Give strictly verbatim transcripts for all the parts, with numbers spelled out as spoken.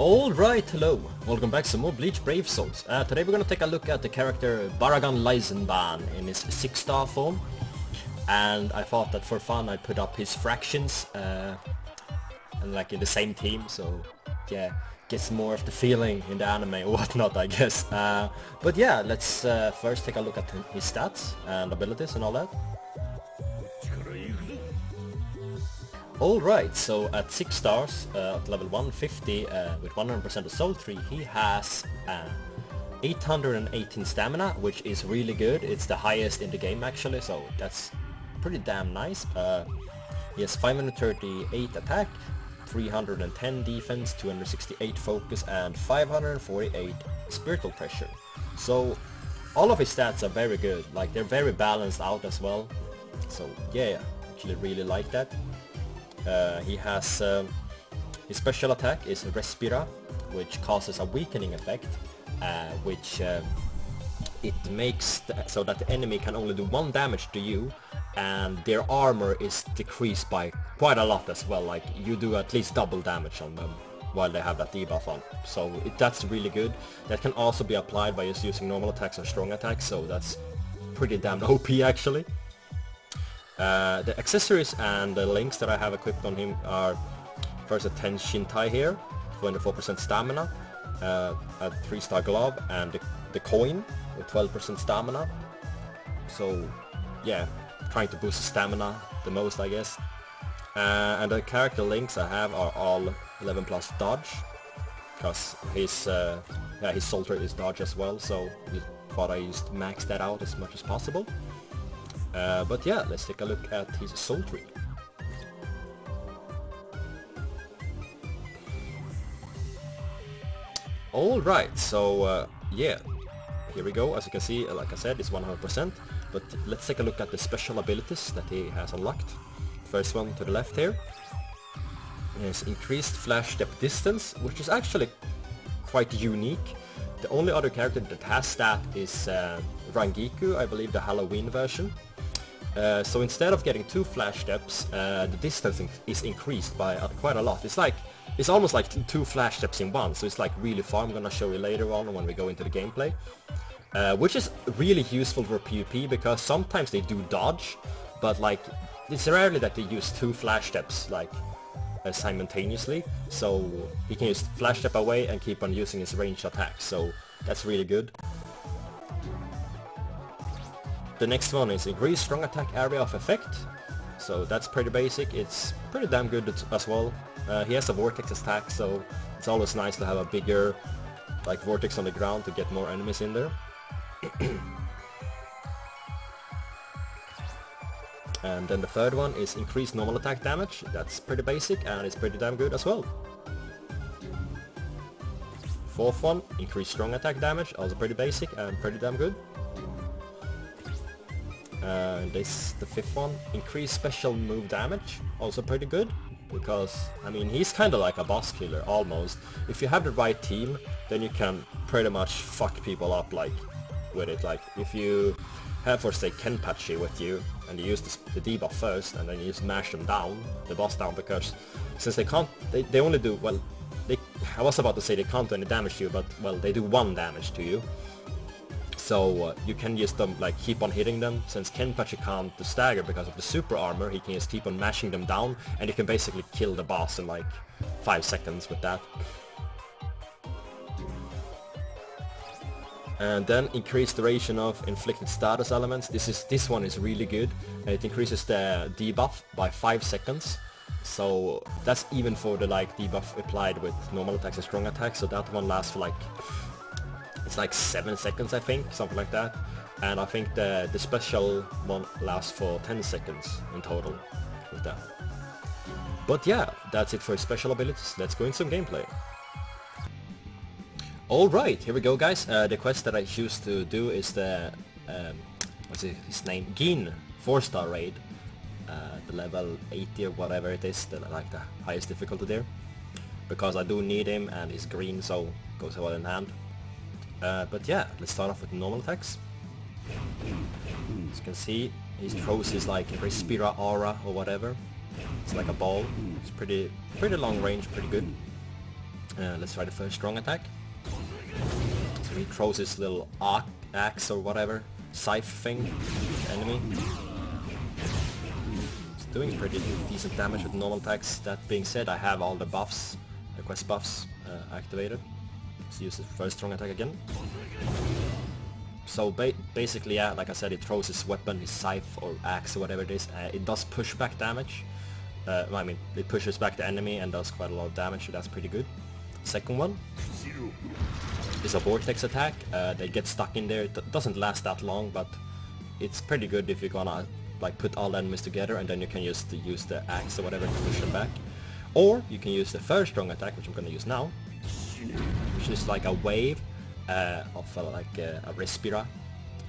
Alright, hello! Welcome back to some more Bleach Brave Souls. Uh, today we're gonna take a look at the character Baraggan Louisenbairn in his six star form. And I thought that for fun I'd put up his fractions, uh, and like in the same team, so yeah, gets more of the feeling in the anime or whatnot, I guess. Uh, but yeah, let's uh, first take a look at his stats and abilities and all that. Alright, so at six stars, uh, at level one fifty, uh, with one hundred percent of soul tree, he has uh, eight hundred eighteen stamina, which is really good. It's the highest in the game actually, so that's pretty damn nice. Uh, he has five hundred thirty-eight attack, three hundred ten defense, two hundred sixty-eight focus, and five hundred forty-eight spiritual pressure. So all of his stats are very good, like they're very balanced out as well. So yeah, actually really like that. Uh, he has, um, his special attack is Respira, which causes a weakening effect, uh, which uh, it makes th so that the enemy can only do one damage to you, and their armor is decreased by quite a lot as well, like you do at least double damage on them while they have that debuff on. So it, that's really good. That can also be applied by just using normal attacks or strong attacks, so that's pretty damn O P actually. Uh, the accessories and the links that I have equipped on him are first a ten Shintai here, twenty-four percent stamina, uh, a three star glove, and the, the coin with twelve percent stamina. So yeah, trying to boost stamina the most, I guess. Uh, and the character links I have are all eleven plus dodge, because his, uh, yeah, his soul trait is dodge as well, so I thought I used max that out as much as possible. Uh, but yeah, let's take a look at his soul tree. Alright, so uh, yeah, here we go. As you can see, like I said, it's one hundred percent. But let's take a look at the special abilities that he has unlocked. First one to the left here is increased flash step distance, which is actually quite unique. The only other character that has that is uh, Rangiku, I believe the Halloween version. Uh, so instead of getting two flash steps, uh, the distance in is increased by uh, quite a lot. It's like, it's almost like two flash steps in one, so it's like really far. I'm gonna show you later on when we go into the gameplay. Uh, which is really useful for PvP, because sometimes they do dodge, but like, it's rarely that they use two flash steps like uh, simultaneously. So he can just flash step away and keep on using his ranged attack, so that's really good. The next one is increased strong attack area of effect, so that's pretty basic. It's pretty damn good as well. Uh, he has a vortex attack, so it's always nice to have a bigger like vortex on the ground to get more enemies in there. And then the third one is increased normal attack damage. That's pretty basic and it's pretty damn good as well. Fourth one, increased strong attack damage, also pretty basic and pretty damn good. Uh, this the fifth one, increased special move damage, also pretty good, because I mean he's kinda like a boss killer almost. If you have the right team, then you can pretty much fuck people up like with it. Like if you have for say Kenpachi with you and you use the, the debuff first and then you just mash them down, the boss down, because since they can't, they, they only do, well, they, I was about to say they can't do any damage to you, but well, they do one damage to you. So uh, you can just um, like keep on hitting them. Since Kenpachi can't the stagger because of the super armor, he can just keep on mashing them down, and you can basically kill the boss in like five seconds with that. And then increased duration of inflicted status elements. This is this one is really good. It increases the debuff by five seconds. So that's even for the like debuff applied with normal attacks and strong attacks. So that one lasts for like, it's like seven seconds I think, something like that. And I think the, the special one lasts for ten seconds in total with that. But yeah, that's it for special abilities. Let's go into some gameplay. Alright, here we go guys. Uh, the quest that I choose to do is the, um, what's his name, Gin four star raid. Uh, the level eighty or whatever it is, the, like the highest difficulty there. Because I do need him and he's green, so goes well in hand. Uh, but yeah, let's start off with normal attacks. As you can see, he throws his like Respira aura or whatever. It's like a ball. It's pretty, pretty long range, pretty good. Uh, let's try the first strong attack. So he throws his little axe or whatever, scythe thing at the enemy. It's doing pretty decent damage with normal attacks. That being said, I have all the buffs, the quest buffs uh, activated. Let's use the first strong attack again. So ba basically, yeah, like I said, it throws his weapon, his scythe or axe or whatever it is. Uh, it does push back damage. Uh, I mean, it pushes back the enemy and does quite a lot of damage, so that's pretty good. Second one is a vortex attack. Uh, they get stuck in there. It doesn't last that long, but it's pretty good if you're gonna like put all the enemies together, and then you can just use the axe or whatever to push them back. Or you can use the third strong attack, which I'm gonna use now, which is like a wave uh, of uh, like uh, a Respira,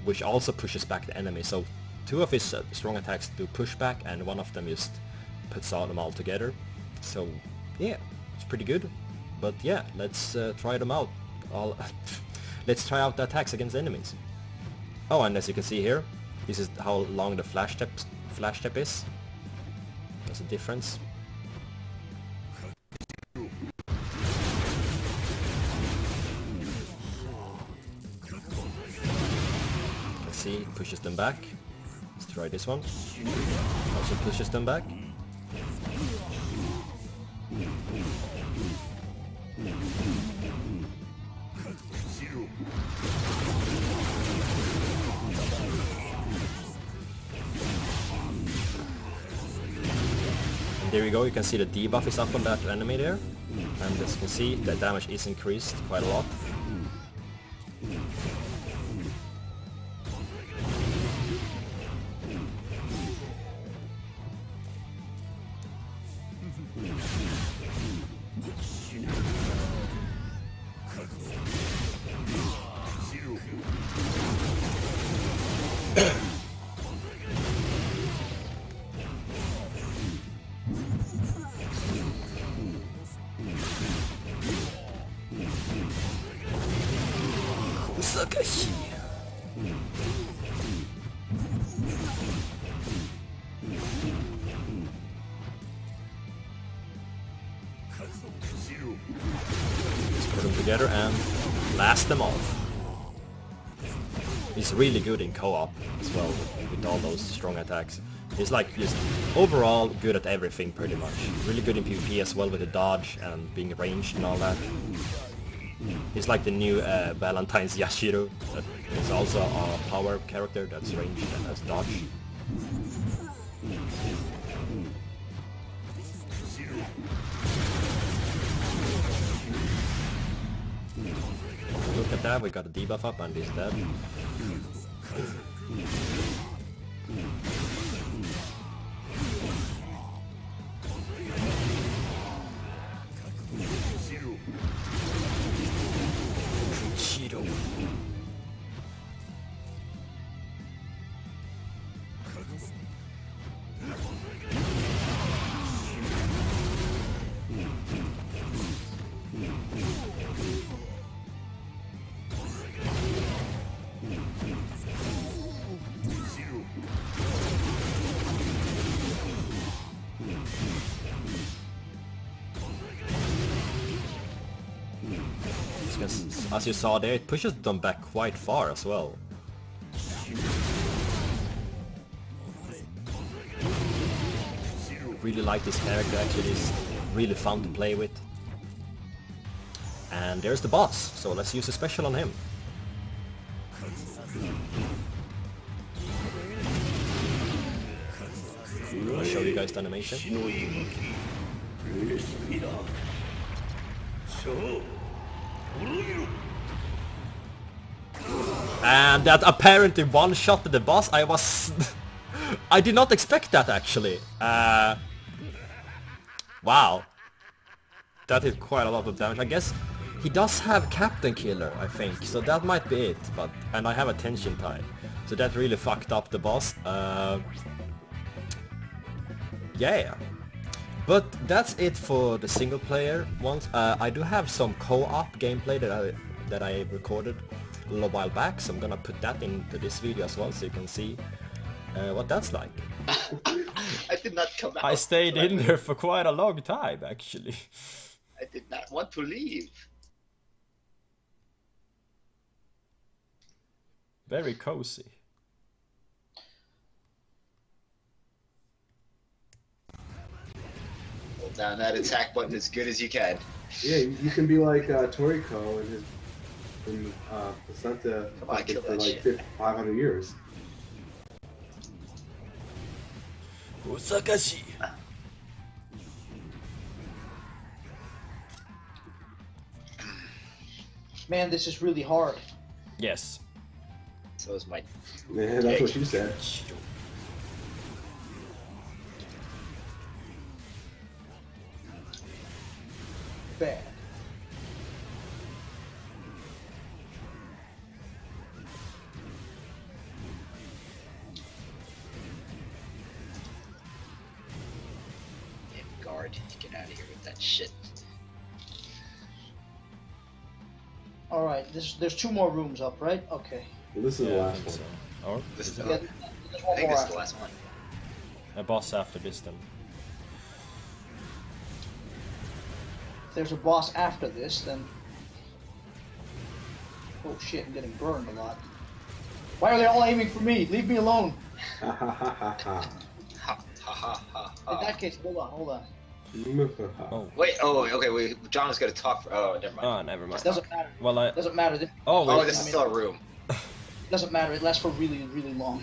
which also pushes back the enemy. So two of his uh, strong attacks do push back, and one of them just puts all them all together. So yeah, it's pretty good. But yeah, let's uh, try them out. I'll let's try out the attacks against enemies. Oh, and as you can see here, this is how long the flash step flash step is. There's a difference. Let's see, it pushes them back. Let's try this one. Also pushes them back. There we go, you can see the debuff is up on that enemy there. And as you can see, the damage is increased quite a lot. Let's put them together and blast them off. He's really good in co-op as well with all those strong attacks. He's like just overall good at everything pretty much. Really good in PvP as well with the dodge and being ranged and all that. He's like the new uh, Valentine's Yashiro, that is also a power character that's ranged and has dodge. Look at that, we got a debuff up and he's dead. As you saw there, it pushes them back quite far as well. Really like this character actually, it's really fun to play with. And there's the boss, so let's use a special on him. I'll show you guys the animation. And that apparently one-shotted the boss. I was... I did not expect that actually. Uh, wow. That did quite a lot of damage. I guess he does have Captain Killer, I think. So that might be it. But and I have a Tension Tie. So that really fucked up the boss. Uh, yeah. But that's it for the single player ones. Uh, I do have some co-op gameplay that I, that I recorded a little while back, so I'm gonna put that into this video as well, so you can see uh, what that's like. I did not come out. I stayed in there for quite a long time, actually. I did not want to leave. Very cozy. Hold down that attack button as good as you can. Yeah, you can be like uh, Toriko and his and, uh, placenta on, for like five hundred years. Osakashi. Man, this is really hard. Yes. So is my... Yeah, that's what you said. Bad. Damn guard, get out of here with that shit. All right, this, there's two more rooms up, right? Okay. Well, this is yeah, the last one. So. Oh, this is the, yeah, I think this is the last one. A boss after this, then. If there's a boss after this, then... Oh shit, I'm getting burned a lot. Why are they all aiming for me? Leave me alone! Ha ha ha ha ha. In that case, hold on, hold on. Oh. Wait, oh, okay, we, John was going to talk for... Oh, never mind. Oh, never mind. It doesn't matter. Well, I... doesn't matter. Oh, wait. Oh, this is still a room. Doesn't matter, it lasts for really, really long.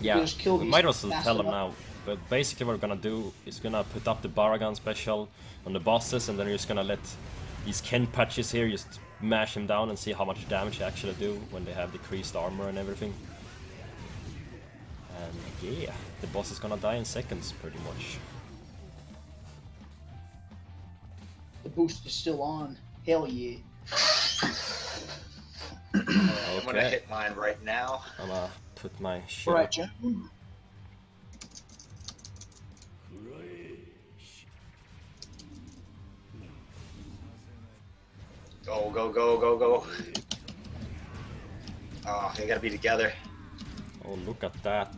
Yeah, we might also tell him now, but basically what we're gonna do is gonna put up the Baraggan special on the bosses, and then we're just gonna let these Kenpachis here just mash him down and see how much damage they actually do when they have decreased armor and everything. And yeah, the boss is gonna die in seconds, pretty much. The boost is still on, hell yeah. Uh, okay. I'm gonna hit mine right now. I'm gonna put my shit. Right, Jeff. Go, go, go, go, go. Oh, they gotta be together. Oh, look at that.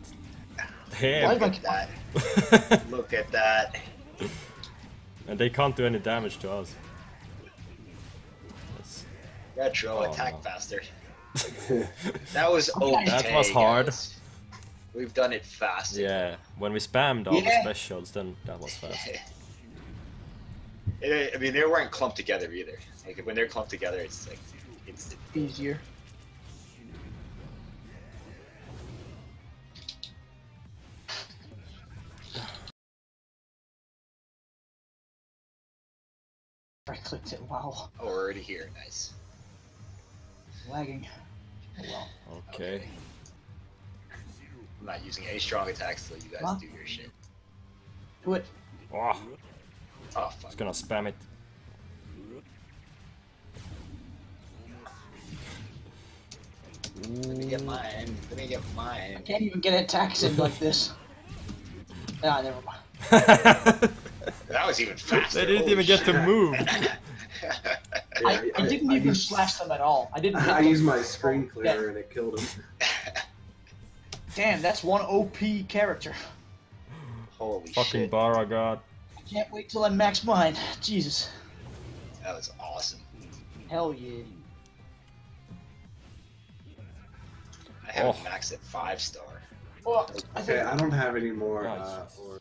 Damn. Look at that. Look at that. And they can't do any damage to us. Retro, oh, attack no. faster. That was okay. That was hard. Guys. We've done it fast. Yeah, when we spammed all yeah. the specials, then that was fast. It, I mean, they weren't clumped together either. Like, when they're clumped together, it's like instant. Easier. I clicked it. Wow. Oh, we're already here. Nice. Lagging. Oh well. Okay. okay. I'm not using any strong attacks till you guys huh? do your shit. Do it. Oh, oh fuck. It's gonna spam it. Let me get mine. Let me get mine. I can't even get attacks in like this. Ah, never mind. That was even faster. They didn't Holy even shit. get to move. I, I didn't I, even I used, slash them at all. I didn't. I used my screen clear yeah. and it killed him. Damn, that's one O P character. Holy fucking shit. Fucking Baraggan. I can't wait till I max mine. Jesus. That was awesome. Hell yeah. I have oh. max at five star. Oh, okay, I, think... I don't have any more. Nice. Uh, or...